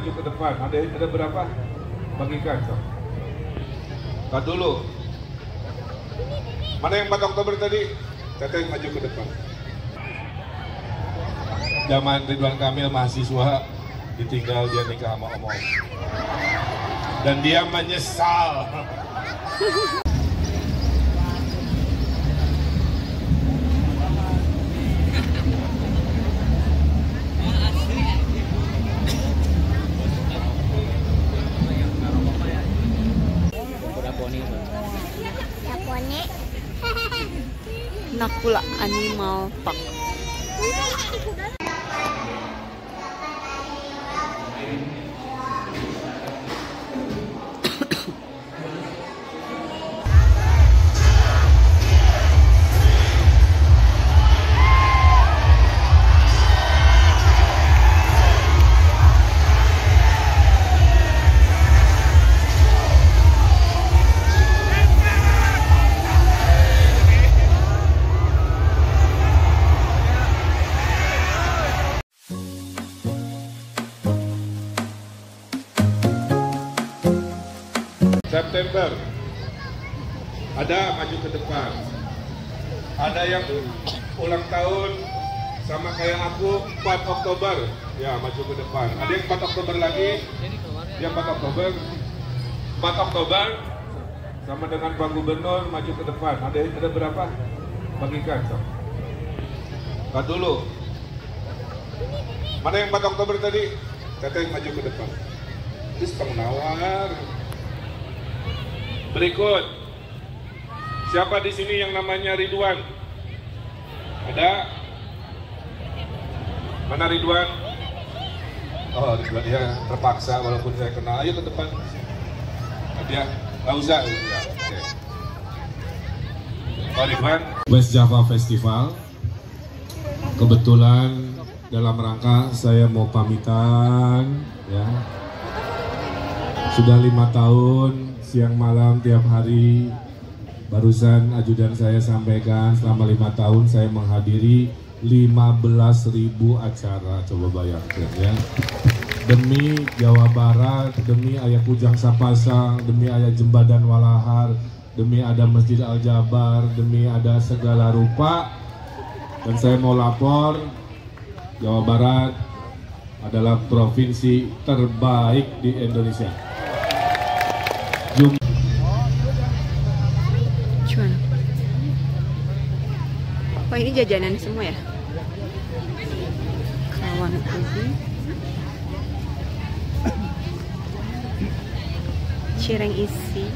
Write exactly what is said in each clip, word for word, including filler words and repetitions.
Maju ke depan, ada, ada berapa? Bagikan. Lihat dulu. Mana yang empat Oktober tadi? Teteh maju ke depan. Zaman Ridwan Kamil mahasiswa, ditinggal dia nikah sama om-om. Dan dia menyesal. Nakula Animal Park. September ada maju ke depan, ada yang ulang tahun sama kayak aku empat Oktober, ya maju ke depan. Ada yang empat Oktober lagi, yang empat Oktober, empat Oktober sama dengan Pak Gubernur maju ke depan. Ada ada berapa? Bagikan. Lihat dulu. Mana yang empat Oktober tadi? Teteh maju ke depan. Terus penawar. Berikut, siapa di sini yang namanya Ridwan? Ada? Mana Ridwan? Oh, Ridwan ya, terpaksa walaupun saya kenal. Ayo ke depan. Dia nggak usah. Oh, Ridwan. West Java Festival. Kebetulan dalam rangka saya mau pamitan, ya. Sudah lima tahun. Siang malam tiap hari, barusan ajudan saya sampaikan selama lima tahun saya menghadiri lima belas ribu acara, coba bayangkan ya. Demi Jawa Barat, demi Ayah Kujang Sapasang, demi Ayah Jembatan Walahar, demi ada Masjid Al-Jabar, demi ada segala rupa. Dan saya mau lapor, Jawa Barat adalah provinsi terbaik di Indonesia. Cuman. Wah, ini jajanan semua ya. Kawan ubi, cireng isi,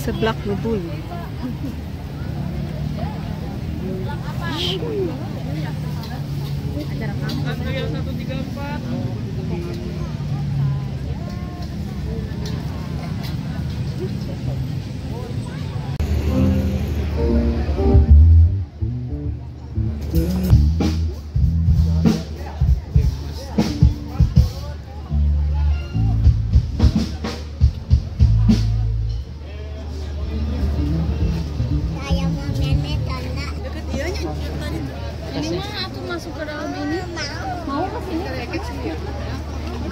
seblak ngebul.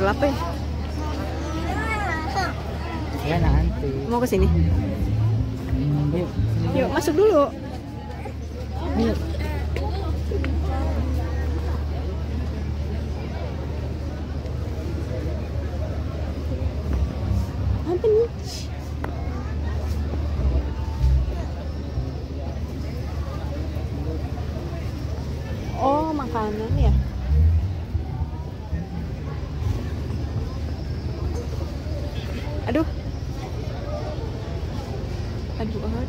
Gelap ya? Ya nanti. Mau ke sini? Yuk. Yuk masuk dulu. Yuk. Apa nih? Oh, makanan ya. Aduh. Aduh, aduh.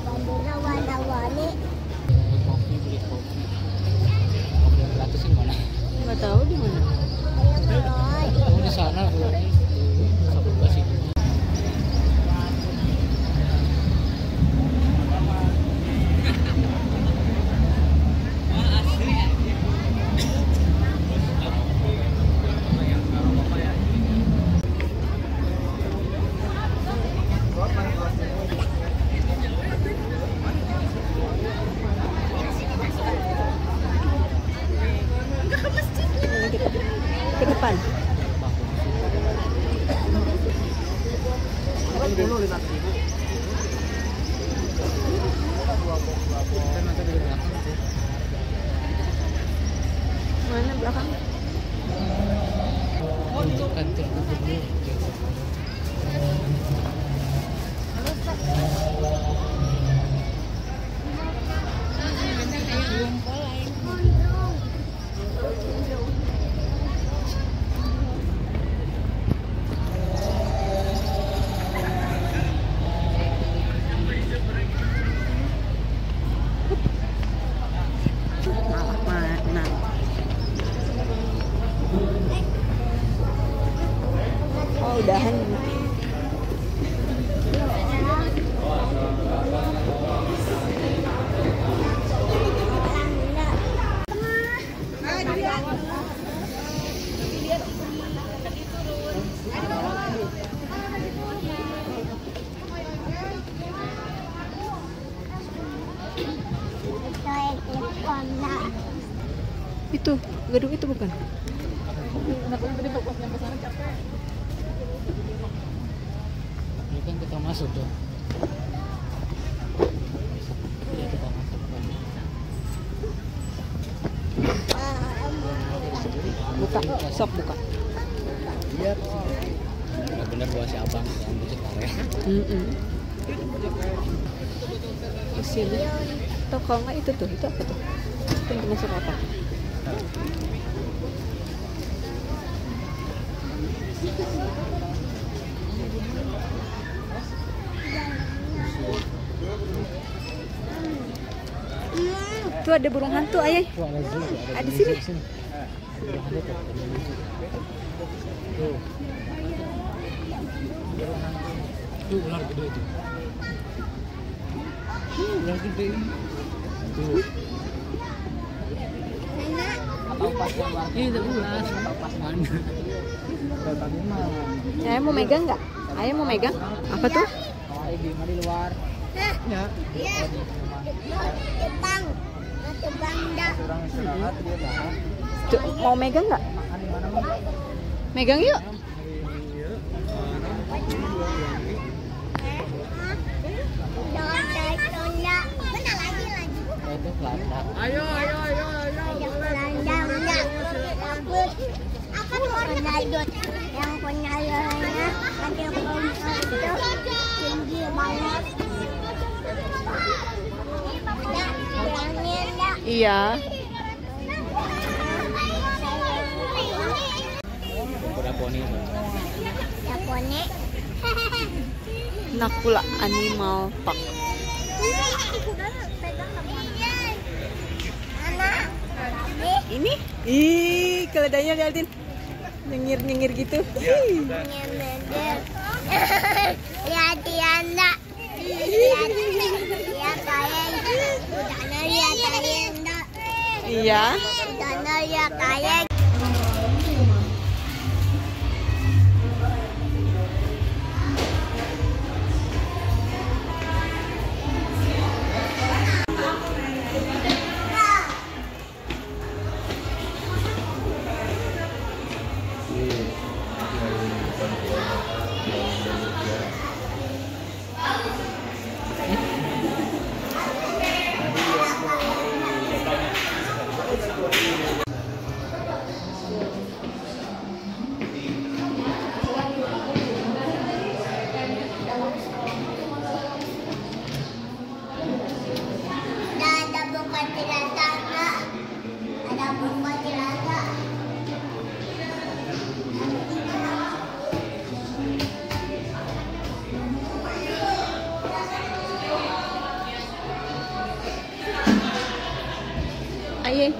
Apabila warna-warni kopi, beli kopi kopi yang gratis di mana? Nggak tahu di mana. Kamu di sana berarti. Ke depan. Mana belakang? Udahan itu gedung itu bukan? Kan kita masuk tuh. Ya, kita masuk. Buka, sok buka. Iya. Bener gua si abang yang musik Korea. Heeh. Di sini toko enggak itu tuh, itu apa tuh? Itu masuk apa? Itu ada burung hantu, ayah. Ada di sini. Itu ular gede itu. Ular gede itu. Ayah mau megang nggak? Ayah mau megang? Apa tuh? Ayah di luar. Ya. Jepang. Mau megang nggak? Megang yuk. Ayo, ayo, ayo, ayo. Apa tuh yang punya lelenya? Ada pohon tinggi banget. Iya. Kuda poni. Ya poni. Nakula Animal Park. Ini? Ih, keledainya liatin. Nyengir-nyengir gitu. Ih. Ya Diana. Ya kayak iya. Karena ya kayak piye?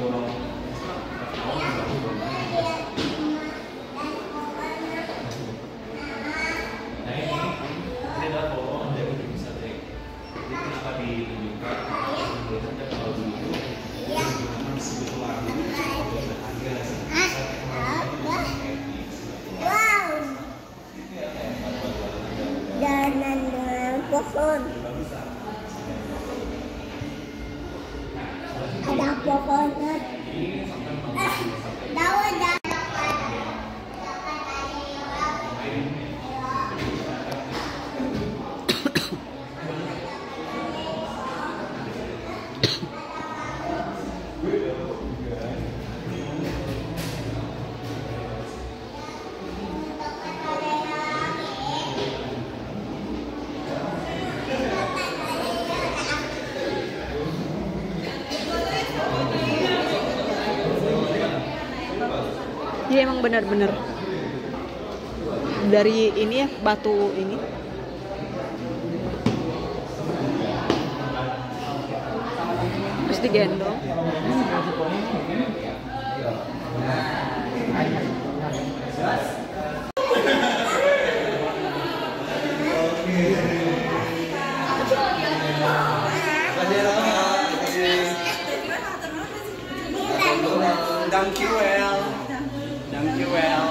Pohon. Ada pohon. Daun dan dia emang benar-benar dari ini ya, batu ini. Terus digendong. Thank you, well. Thank you, well.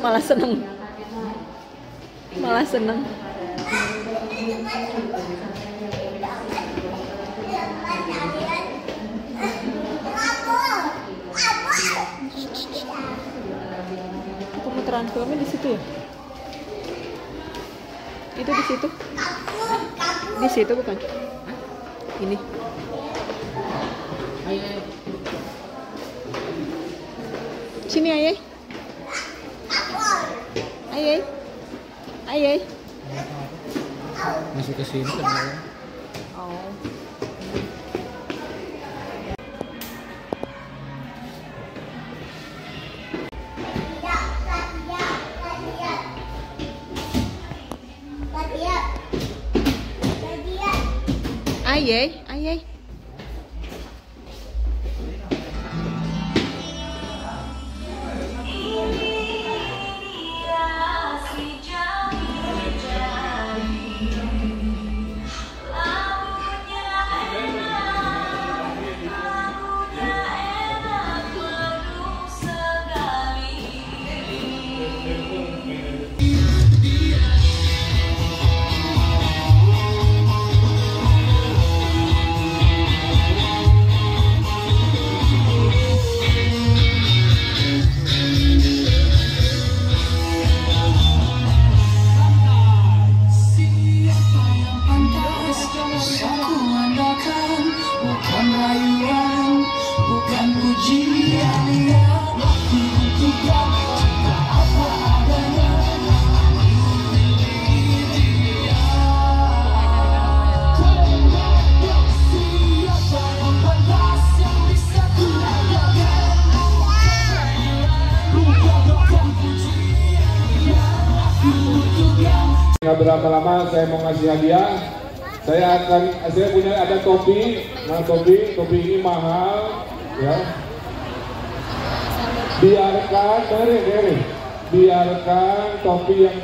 Malah seneng, malah seneng. Pemutaran filmnya di situ ya? Itu di situ? Di situ bukan? Ini. Sini ayah. Ayai, ayai. Masuk ke sini kan? Oh. Ayai, ayai. Oh, Nggak berlama-lama saya mau ngasih hadiah. Saya akan, saya punya ada topi. Nah topi, topi ini mahal, ya. Biarkan, dari, dari. Biarkan topi yang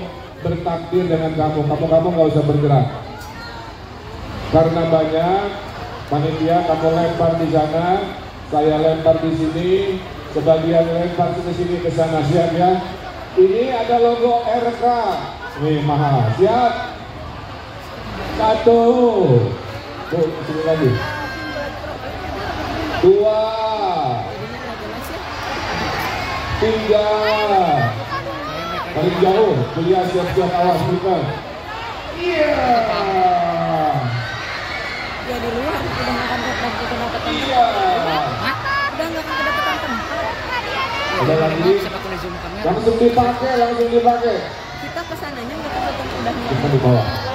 bertakdir dengan kamu. Kamu-kamu nggak usah bergerak. Karena banyak panitia, kamu lempar di sana, saya lempar di sini, sebagian lempar ke sini ke sana, siap ya. Ini ada logo R K, nih mahal, siap. Satu, bu, sini lagi. Dua, tiga, paling jauh, kuliah siap-siap awas bukan. Iya. Ya di luar, udah nggak akan kedapetan tempat. Iya. Udah nggak akan kedapetan tempat. Ada lagi. Langsung dipakai, langsung dipakai. Kita kesananya nggak kedapetan tempatnya. Kita di bawah.